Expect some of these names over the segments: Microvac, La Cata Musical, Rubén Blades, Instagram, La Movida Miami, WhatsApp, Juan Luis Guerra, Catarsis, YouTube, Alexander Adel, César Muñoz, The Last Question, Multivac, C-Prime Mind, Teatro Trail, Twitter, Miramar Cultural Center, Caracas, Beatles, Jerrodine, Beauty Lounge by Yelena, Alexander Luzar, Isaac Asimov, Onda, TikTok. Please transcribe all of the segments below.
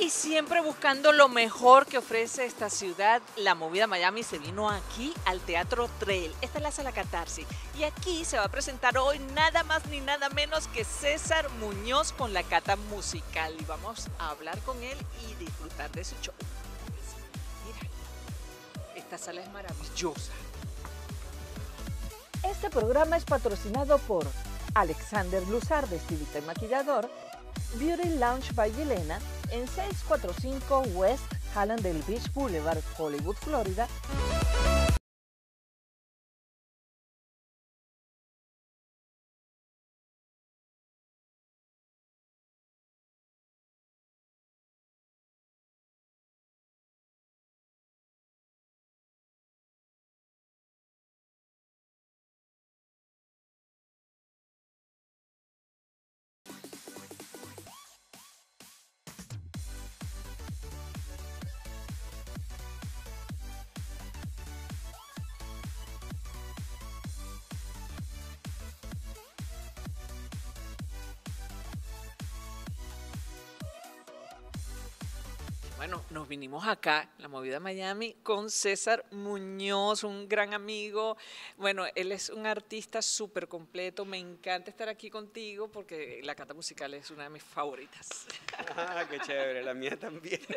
Y siempre buscando lo mejor que ofrece esta ciudad, La Movida Miami se vino aquí al Teatro Trail. Esta es la Catarsis. Y aquí se va a presentar hoy nada más ni nada menos que César Muñoz con La Cata Musical. Y vamos a hablar con él y disfrutar de su show. Mira, esta sala es maravillosa. Este programa es patrocinado por Alexander Luzar, estilista y maquillador, Beauty Lounge by Yelena, en 645 West Hallandale Beach Boulevard, Hollywood, Florida. Bueno, nos vinimos acá, La Movida Miami, con César Muñoz, un gran amigo. Bueno, él es un artista súper completo. Me encanta estar aquí contigo porque La Cata Musical es una de mis favoritas. Ah, qué chévere, la mía también. Sí.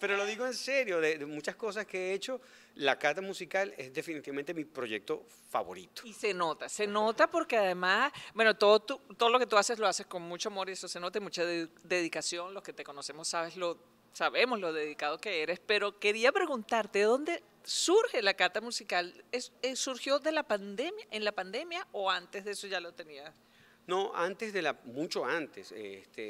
Pero lo digo en serio, de muchas cosas que he hecho, La Cata Musical es definitivamente mi proyecto favorito. Y se nota porque además, bueno, todo lo que tú haces lo haces con mucho amor y eso se nota, mucha dedicación. Los que te conocemos sabemos lo dedicado que eres, pero quería preguntarte, ¿de dónde surge La Cata Musical? ¿Surgió de la pandemia, en la pandemia, o antes de eso ya lo tenías? No, antes de mucho antes,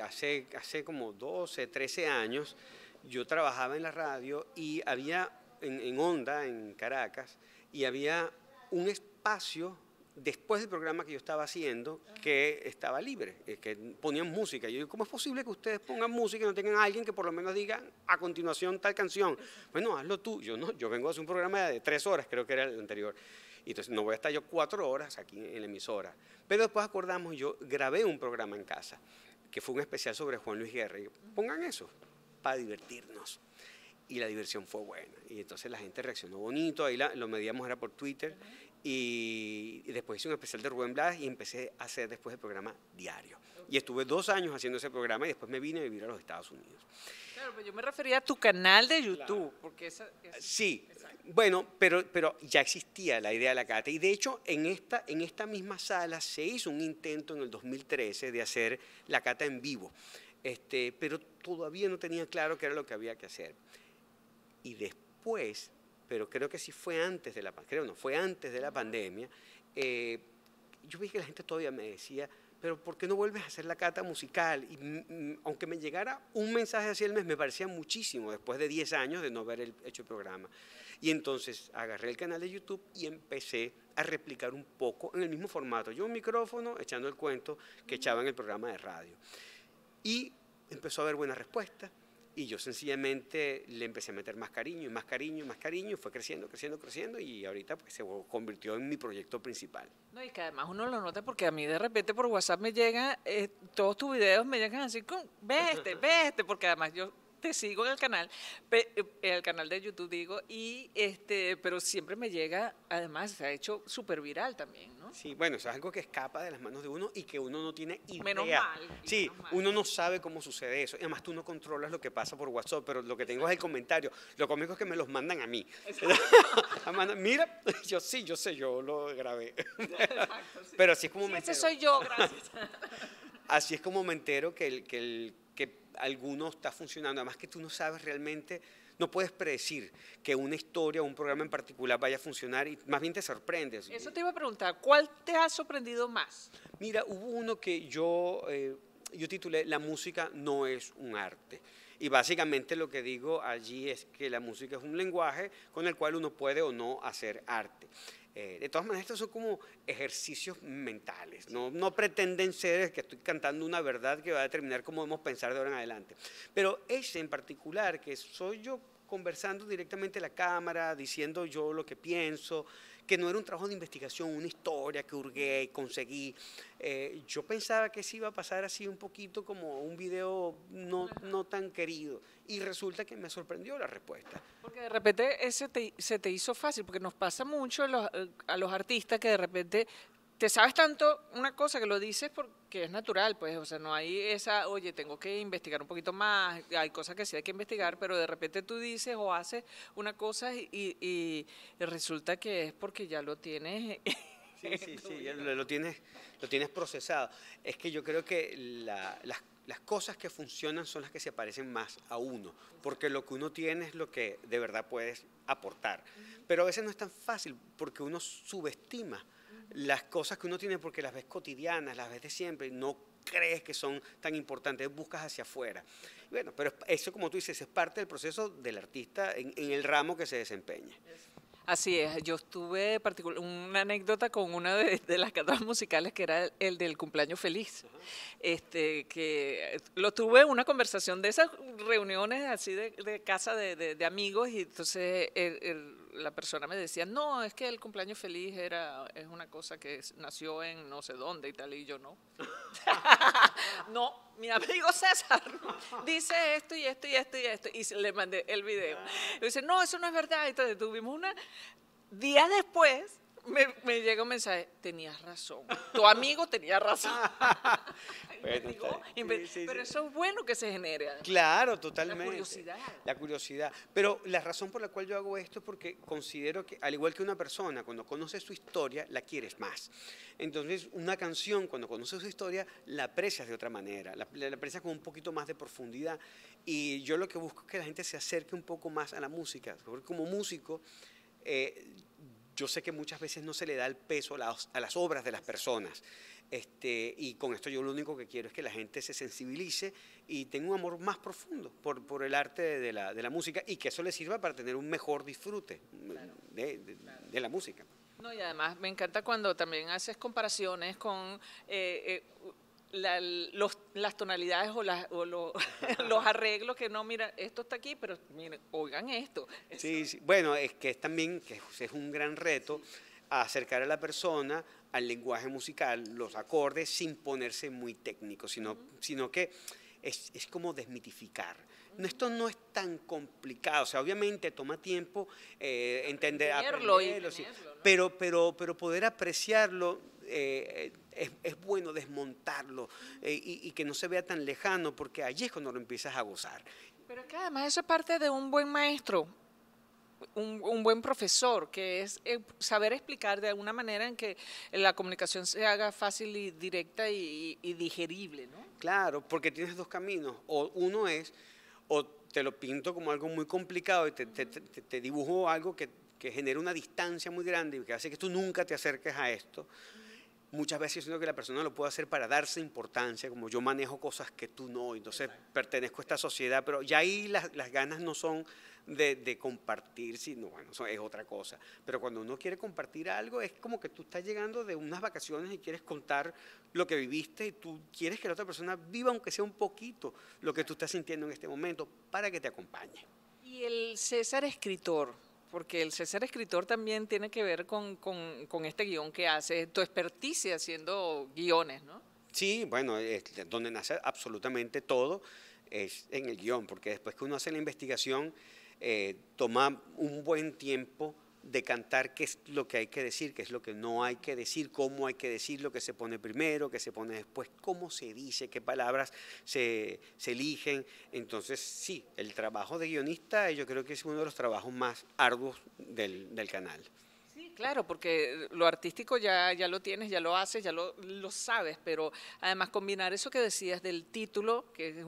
hace como 12, 13 años, yo trabajaba en la radio y había, en Onda, en Caracas, y había un espacio después del programa que yo estaba haciendo, que estaba libre, que ponían música. Y yo digo, ¿cómo es posible que ustedes pongan música y no tengan a alguien que por lo menos diga a continuación tal canción? Bueno, hazlo tú. Yo no, yo vengo a hacer un programa de 3 horas, creo que era el anterior. Y entonces no voy a estar yo 4 horas aquí en la emisora. Pero después acordamos, yo grabé un programa en casa, que fue un especial sobre Juan Luis Guerra. Y yo, pongan eso, para divertirnos. Y la diversión fue buena. Y entonces la gente reaccionó bonito, ahí lo medíamos, era por Twitter. Y después hice un especial de Rubén Blades y empecé a hacer después el programa diario. Y estuve 2 años haciendo ese programa y después me vine a vivir a los Estados Unidos. Claro, pero yo me refería a tu canal de YouTube. Claro. Porque sí, exacto. Bueno, pero ya existía la idea de La Cata. Y de hecho, en esta misma sala se hizo un intento en el 2013 de hacer La Cata en vivo. Pero todavía no tenía claro qué era lo que había que hacer. Y después, pero creo que sí fue antes de la pandemia, creo no, fue antes de la pandemia, yo vi que la gente todavía me decía, pero ¿por qué no vuelves a hacer La Cata Musical? Y aunque me llegara un mensaje así al mes, me parecía muchísimo después de 10 años de no haber hecho el programa. Y entonces agarré el canal de YouTube y empecé a replicar un poco en el mismo formato. Yo un micrófono echando el cuento que echaba en el programa de radio. Y empezó a haber buena respuesta. Y yo sencillamente le empecé a meter más cariño, y más cariño, y más cariño, fue creciendo, creciendo, creciendo, y ahorita pues, se convirtió en mi proyecto principal. No, y que además uno lo nota porque a mí de repente por WhatsApp me llegan, todos tus videos me llegan así, ve este, porque además yo te sigo en el canal, de YouTube digo, pero siempre me llega, además se ha hecho súper viral también, ¿no? Sí, bueno, eso es algo que escapa de las manos de uno y que uno no tiene idea. Menos mal. Sí, menos mal. Uno no sabe cómo sucede eso, y además tú no controlas lo que pasa por WhatsApp, pero lo que tengo es el comentario. Lo cómico es que me los mandan a mí. Mira, yo sí, yo sé, yo lo grabé. Exacto, sí. Pero así es como me entero. Ese soy yo, gracias. Así es como me entero que alguno está funcionando, además que tú no sabes realmente, no puedes predecir que una historia o un programa en particular vaya a funcionar y más bien te sorprendes. Eso te iba a preguntar, ¿cuál te ha sorprendido más? Mira, hubo uno que yo titulé La música no es un arte. Y básicamente lo que digo allí es que la música es un lenguaje con el cual uno puede o no hacer arte. De todas maneras, estos son como ejercicios mentales, no pretenden ser que estoy cantando una verdad que va a determinar cómo debemos pensar de ahora en adelante. Pero ese en particular, que soy yo conversando directamente a la cámara, diciendo yo lo que pienso, que no era un trabajo de investigación, una historia que hurgué y conseguí. Yo pensaba que se iba a pasar así un poquito como un video no tan querido, y resulta que me sorprendió la respuesta. Porque de repente se te hizo fácil, porque nos pasa mucho a los artistas que de repente te sabes tanto una cosa que lo dices porque es natural, pues, o sea, no hay esa, oye, tengo que investigar un poquito más, hay cosas que sí hay que investigar, pero de repente tú dices o haces una cosa y resulta que es porque ya lo tienes. Sí, ya lo tienes procesado. Es que yo creo que las cosas que funcionan son las que se parecen más a uno, porque lo que uno tiene es lo que de verdad puedes aportar. Pero a veces no es tan fácil porque uno subestima las cosas que uno tiene porque las ves cotidianas, las ves de siempre, no crees que son tan importantes, buscas hacia afuera. Bueno, pero eso, como tú dices, es parte del proceso del artista en el ramo que se desempeña. Así es, yo tuve una anécdota con una de las catas musicales que era el del cumpleaños feliz, que lo tuve una conversación de esas reuniones así de casa de amigos, y entonces la persona me decía, no, es que el cumpleaños feliz es una cosa que nació en no sé dónde y tal, y yo no. No, mi amigo César dice esto y esto y esto y esto, y le mandé el video. Y dice, no, eso no es verdad. Entonces tuvimos una... Días después me llega un mensaje, tenías razón, tu amigo tenía razón. Bueno, pero eso es bueno que se genere. Claro, totalmente. La curiosidad. La curiosidad. Pero la razón por la cual yo hago esto es porque considero que, al igual que una persona, cuando conoces su historia, la quieres más. Entonces, una canción, cuando conoces su historia, la aprecias de otra manera, la aprecias con un poquito más de profundidad. Y yo lo que busco es que la gente se acerque un poco más a la música, porque como músico, yo sé que muchas veces no se le da el peso a las obras de las personas, y con esto yo lo único que quiero es que la gente se sensibilice y tenga un amor más profundo por el arte de la música, y que eso le sirva para tener un mejor disfrute de la música. No, y además me encanta cuando también haces comparaciones con... las tonalidades o los arreglos, que no, mira, esto está aquí, pero miren, oigan esto. Sí, bueno, es que es también es un gran reto acercar a la persona al lenguaje musical, los acordes, sin ponerse muy técnico, sino que es como desmitificar. Esto no es tan complicado, o sea, obviamente toma tiempo entender, aprenderlo, sí, ¿no? pero poder apreciarlo, es bueno desmontarlo y que no se vea tan lejano, porque allí es cuando lo empiezas a gozar. Pero que además eso es parte de un buen maestro, un buen profesor, que es saber explicar de alguna manera en que la comunicación se haga fácil y directa y digerible, ¿no? Claro, porque tienes dos caminos, o te lo pinto como algo muy complicado y te dibujo algo que genera una distancia muy grande y que hace que tú nunca te acerques a esto. Muchas veces siento que la persona lo puede hacer para darse importancia, como yo manejo cosas que tú no, entonces pertenezco a esta sociedad, pero ya ahí las ganas no son de compartir, sino bueno, es otra cosa. Pero cuando uno quiere compartir algo, es como que tú estás llegando de unas vacaciones y quieres contar lo que viviste, y tú quieres que la otra persona viva, aunque sea un poquito, lo que tú estás sintiendo en este momento, para que te acompañe. Y el César escritor, porque el César escritor también tiene que ver con este guión que hace, tu experticia haciendo guiones, ¿no? Sí, bueno, es donde nace absolutamente todo, es en el guión, porque después que uno hace la investigación, toma un buen tiempo decantar qué es lo que hay que decir, qué es lo que no hay que decir, cómo hay que decir lo que se pone primero, qué se pone después, cómo se dice, qué palabras se eligen. Entonces, sí, el trabajo de guionista yo creo que es uno de los trabajos más arduos del canal. Sí, claro, porque lo artístico ya lo tienes, ya lo haces, ya lo sabes, pero además combinar eso que decías del título, que es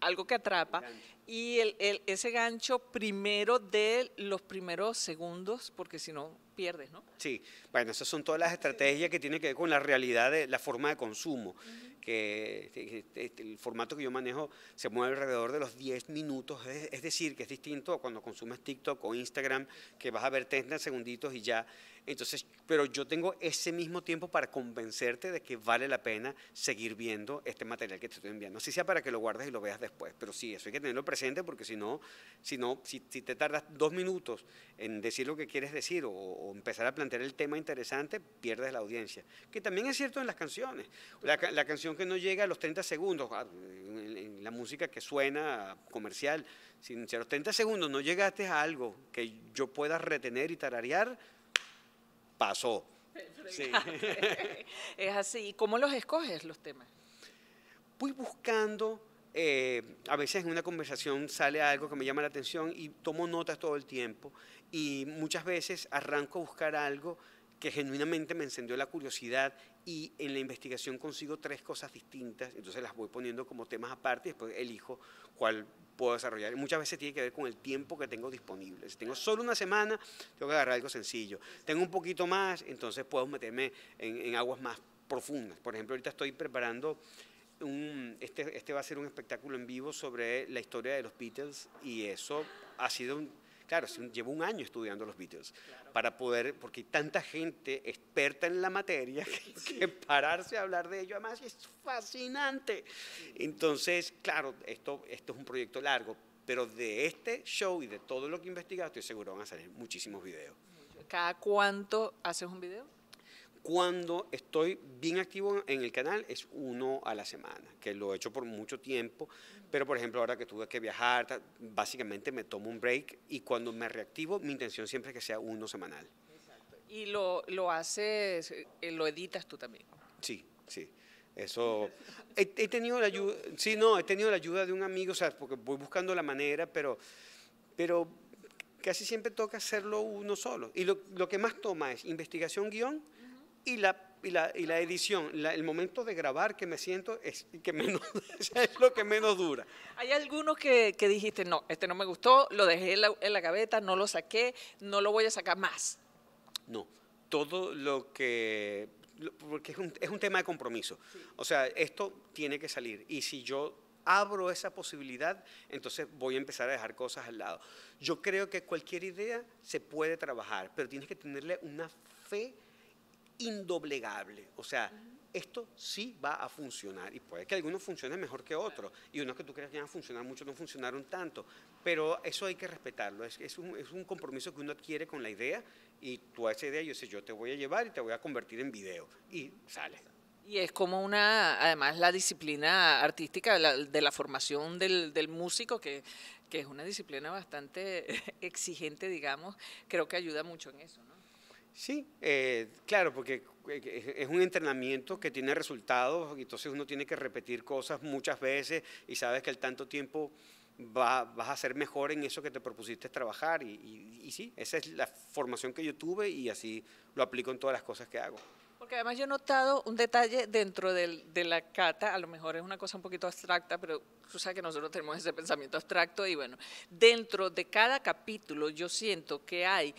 algo que atrapa, y ese gancho primero de los primeros segundos, porque si no pierdes, ¿no? Sí, bueno, esas son todas las estrategias que tienen que ver con la realidad de la forma de consumo. que el formato que yo manejo se mueve alrededor de los 10 minutos, es decir, que es distinto a cuando consumes TikTok o Instagram, que vas a ver 30 segunditos y ya. Entonces, pero yo tengo ese mismo tiempo para convencerte de que vale la pena seguir viendo este material que te estoy enviando. Así sea para que lo guardes y lo veas después, pero sí, eso hay que tenerlo presente, porque si te tardas 2 minutos en decir lo que quieres decir o empezar a plantear el tema interesante, pierdes la audiencia. Que también es cierto en las canciones. La canción que no llega a los 30 segundos, en la música que suena comercial, si a los 30 segundos no llegaste a algo que yo pueda retener y tararear, pasó. Sí. Es así. ¿Cómo los escoges los temas? Voy buscando, a veces en una conversación sale algo que me llama la atención y tomo notas todo el tiempo, y muchas veces arranco a buscar algo que genuinamente me encendió la curiosidad, y en la investigación consigo 3 cosas distintas, entonces las voy poniendo como temas aparte y después elijo cuál puedo desarrollar. Y muchas veces tiene que ver con el tiempo que tengo disponible. Si tengo solo una semana, tengo que agarrar algo sencillo. Tengo un poquito más, entonces puedo meterme en aguas más profundas. Por ejemplo, ahorita estoy preparando, este va a ser un espectáculo en vivo sobre la historia de los Beatles, y eso ha sido claro, llevo un año estudiando los Beatles, claro, para poder, porque hay tanta gente experta en la materia que pararse a hablar de ello, además es fascinante. Entonces, claro, esto es un proyecto largo, pero de este show y de todo lo que he investigado, estoy seguro van a salir muchísimos videos. ¿Cada cuánto haces un video? Cuando estoy bien activo en el canal es 1 a la semana, que lo he hecho por mucho tiempo, pero por ejemplo ahora que tuve que viajar, básicamente me tomo un break, y cuando me reactivo mi intención siempre es que sea 1 semanal. Exacto. ¿Y lo haces, lo editas tú también? Sí, sí. Eso, he tenido la ayuda, sí, no, he tenido la ayuda de un amigo, o sea, porque voy buscando la manera, pero casi siempre toca hacerlo uno solo. Y lo que más toma es investigación, guión, y la edición, el momento de grabar que me siento es lo que menos dura. Hay algunos que dijiste, no, este no me gustó, lo dejé en la gaveta, no lo saqué, no lo voy a sacar más. No, todo lo que... porque es un tema de compromiso. Sí. O sea, esto tiene que salir, y si yo abro esa posibilidad, entonces voy a empezar a dejar cosas al lado. Yo creo que cualquier idea se puede trabajar, pero tienes que tenerle una fe indoblegable, o sea, esto sí va a funcionar, y puede que algunos funcionen mejor que otros, y unos que tú creas que van a funcionar mucho no funcionaron tanto, pero eso hay que respetarlo, es un compromiso que uno adquiere con la idea, y tú a esa idea yo sé, yo te voy a llevar y te voy a convertir en video, y sale. Y es como además la disciplina artística de la formación del músico, que es una disciplina bastante exigente, digamos, creo que ayuda mucho en eso, ¿no? Sí, claro, porque es un entrenamiento que tiene resultados, y entonces uno tiene que repetir cosas muchas veces y sabes que al tanto tiempo vas a ser mejor en eso que te propusiste trabajar, y sí, esa es la formación que yo tuve y así lo aplico en todas las cosas que hago. Porque además yo he notado un detalle dentro de la cata, a lo mejor es una cosa un poquito abstracta, pero tú sabes que nosotros tenemos ese pensamiento abstracto, y bueno, dentro de cada capítulo yo siento que hay...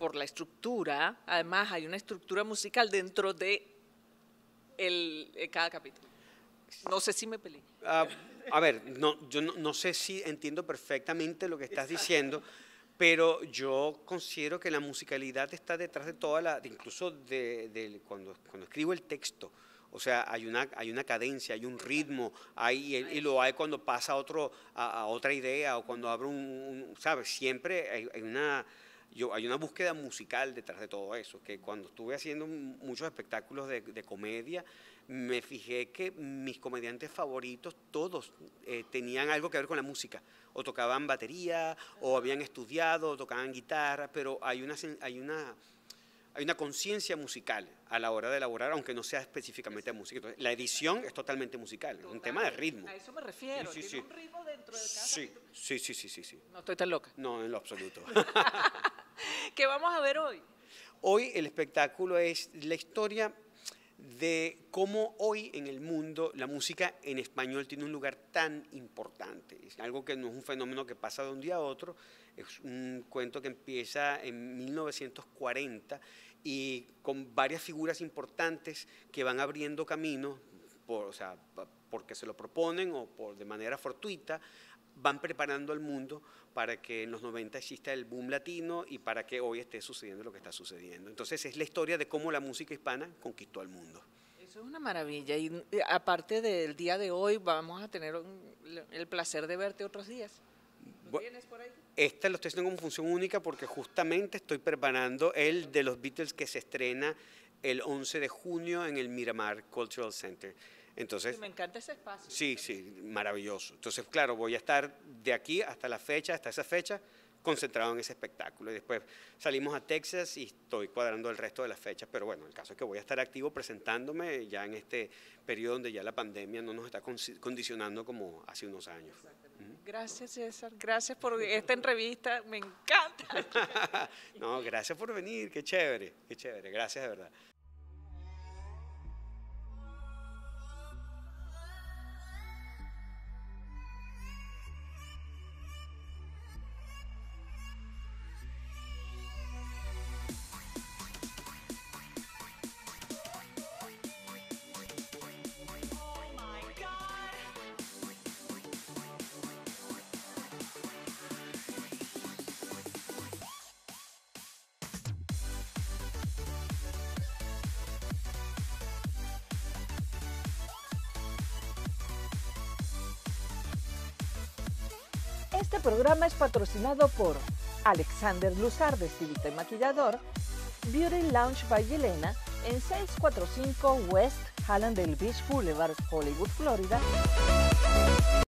por la estructura, además hay una estructura musical dentro de cada capítulo. No sé si me peleé. A ver, no, yo no sé si entiendo perfectamente lo que estás diciendo, pero yo considero que la musicalidad está detrás de toda incluso cuando escribo el texto. O sea, hay una cadencia, hay un ritmo, y lo hay cuando pasa a otra idea, o cuando abro ¿sabes? Siempre hay una... hay una búsqueda musical detrás de todo eso, que cuando estuve haciendo muchos espectáculos de comedia, me fijé que mis comediantes favoritos, todos tenían algo que ver con la música, o tocaban batería, o habían estudiado, o tocaban guitarra, pero hay una conciencia musical a la hora de elaborar, aunque no sea específicamente música. Entonces, la edición es totalmente musical, es un tema de ritmo. A eso me refiero, sí, sí, tiene un ritmo dentro de casa. Sí, sí, sí, sí, sí, sí. No estoy tan loca. No, en lo absoluto. ¿Qué vamos a ver hoy? Hoy el espectáculo es la historia de cómo hoy en el mundo la música en español tiene un lugar tan importante. Es algo que no es un fenómeno que pasa de un día a otro, es un cuento que empieza en 1940 y con varias figuras importantes que van abriendo camino. porque se lo proponen o de manera fortuita, van preparando al mundo para que en los 90 exista el boom latino y para que hoy esté sucediendo lo que está sucediendo. Entonces es la historia de cómo la música hispana conquistó al mundo. Eso es una maravilla, y aparte del día de hoy vamos a tener el placer de verte otros días. ¿Lo tienes por ahí? Esta lo estoy haciendo como función única porque justamente estoy preparando el de los Beatles que se estrena el 11 de junio en el Miramar Cultural Center. Entonces, sí, me encanta ese espacio. Sí, sí, maravilloso. Entonces, claro, voy a estar de aquí hasta la fecha, hasta esa fecha, concentrado en ese espectáculo, y después salimos a Texas y estoy cuadrando el resto de las fechas, pero bueno, el caso es que voy a estar activo presentándome ya en este periodo donde ya la pandemia no nos está condicionando como hace unos años. Gracias, César, gracias por esta entrevista, me encanta. No, gracias por venir, qué chévere, gracias de verdad. Este programa es patrocinado por Alexander Luzar, Vestidita y Maquillador, Beauty Lounge by Yelena, en 645 West Hallandale Beach Boulevard, Hollywood, Florida.